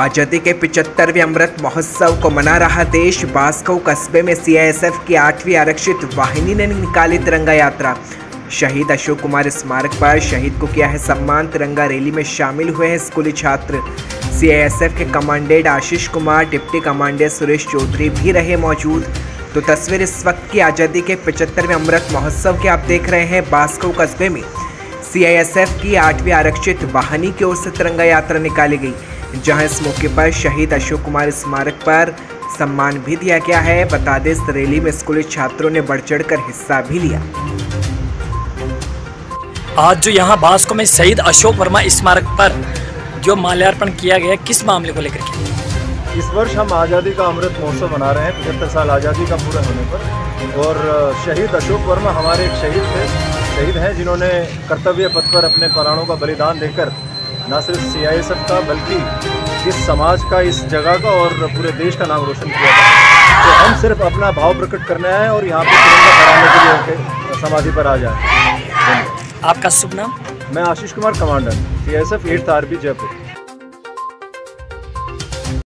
आज़ादी के 75वें अमृत महोत्सव को मना रहा देश। बास्को कस्बे में CISF की 8वीं आरक्षित वाहिनी ने निकाली तिरंगा यात्रा। शहीद अशोक कुमार स्मारक पर शहीद को किया है सम्मान। तिरंगा रैली में शामिल हुए हैं स्कूली छात्र। CISF के commandant Ashish Kumar, deputy commandant Suresh Chaudhary भी रहे मौजूद। तो तस्वीर इस वक्त की आज़ादी के 75वें अमृत महोत्सव की आप देख रहे हैं। बास्को कस्बे में CISF की 8वीं आरक्षित वाहिनी की ओर से तिरंगा यात्रा निकाली गई, जहां इस मौके पर शहीद अशोक कुमार स्मारक पर सम्मान भी दिया गया है। बता दें, इस रैली में स्कूली छात्रों ने बढ़ चढ़ कर हिस्सा भी लिया। आज जो यहां बास्को में शहीद अशोक वर्मा स्मारक पर जो माल्यार्पण किया गया, किस मामले को लेकर किया? इस वर्ष हम आज़ादी का अमृत महोत्सव मना रहे हैं, 75 साल आज़ादी का पूरा होने पर। और शहीद अशोक वर्मा हमारे एक शहीद हैं जिन्होंने कर्तव्य पथ पर अपने प्राणों का बलिदान देकर न सिर्फ CISF का बल्कि इस समाज का, इस जगह का और पूरे देश का नाम रोशन किया था। तो हम सिर्फ अपना भाव प्रकट करने आए और यहाँ पर तिरंगा फहराने के लिए समाधि पर आ जाए। आपका शुभ नाम? मैं Ashish Kumar, commander CISF 8th RB Jaipur.